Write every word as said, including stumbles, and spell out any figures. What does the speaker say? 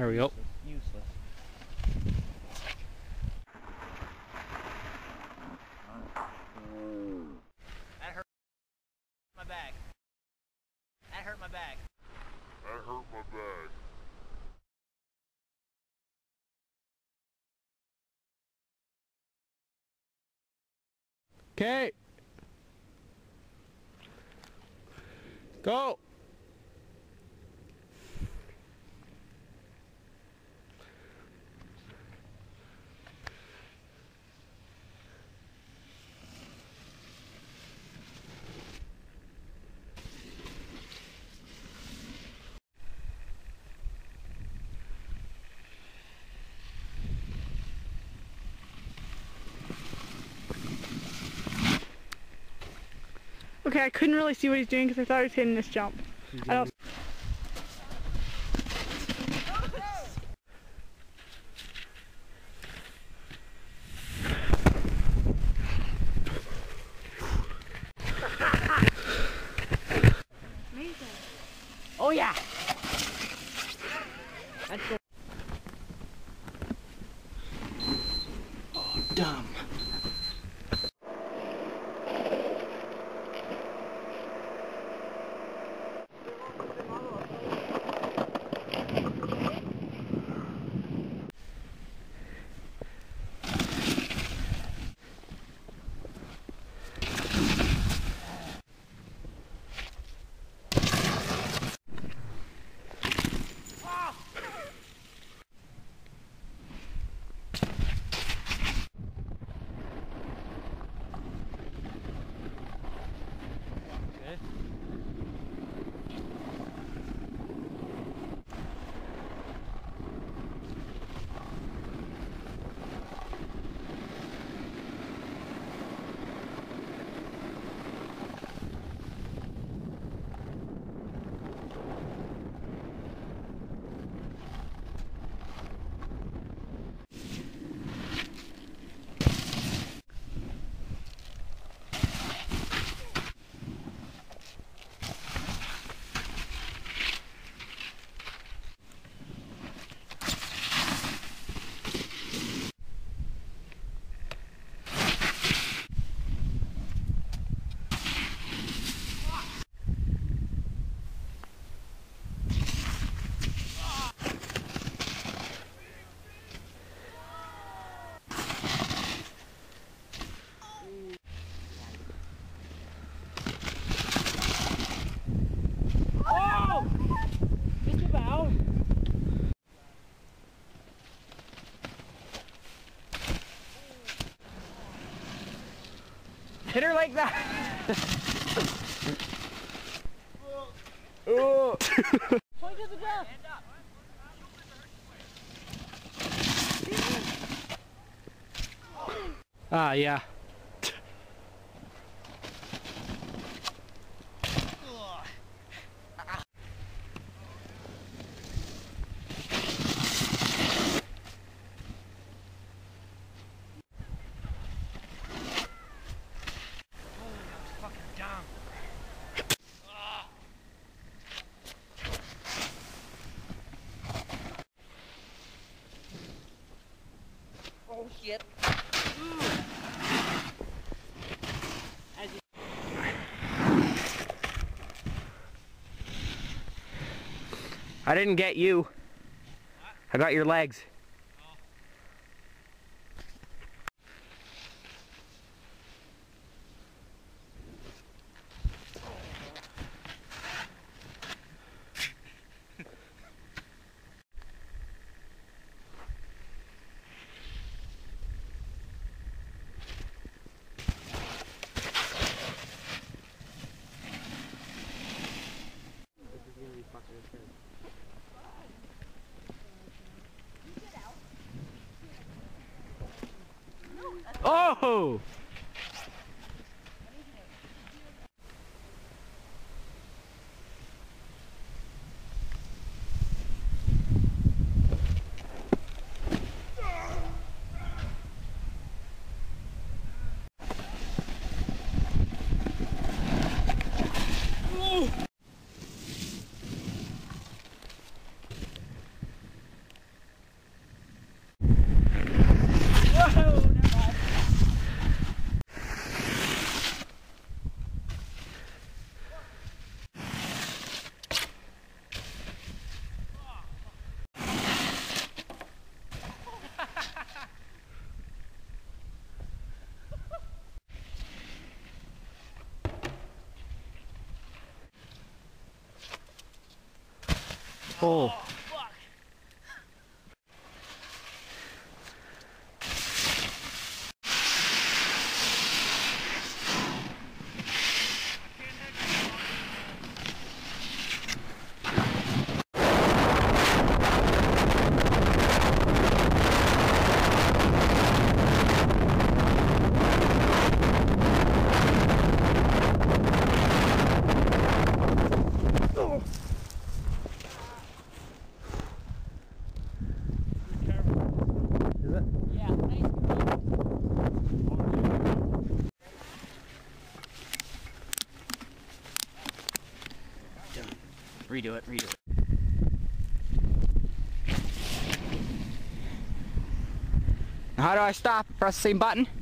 There we go. Useless. That hurt my back. That hurt my back. That hurt my back. Okay. Go. Okay, I couldn't really see what he's doing because I thought he was hitting this jump. I also amazing. Oh yeah. That's good. Oh dumb. Hit her like that. Oh. Point to the ground. Ah, yeah. Oh shit. I didn't get you. What? I got your legs. Oh! hole. Oh, fuck. Redo it, redo it. How do I stop? Press the same button?